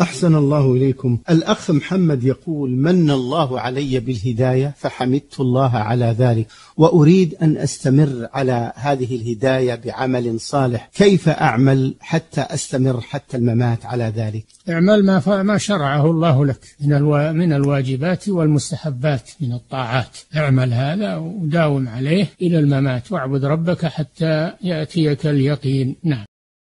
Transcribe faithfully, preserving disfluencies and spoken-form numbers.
أحسن الله إليكم. الأخ محمد يقول: من الله علي بالهداية فحمدت الله على ذلك، وأريد أن أستمر على هذه الهداية بعمل صالح، كيف أعمل حتى أستمر حتى الممات على ذلك؟ اعمل ما ما شرعه الله لك من من الواجبات والمستحبات من الطاعات، اعمل هذا وداوم عليه إلى الممات، واعبد ربك حتى يأتيك اليقين. نعم.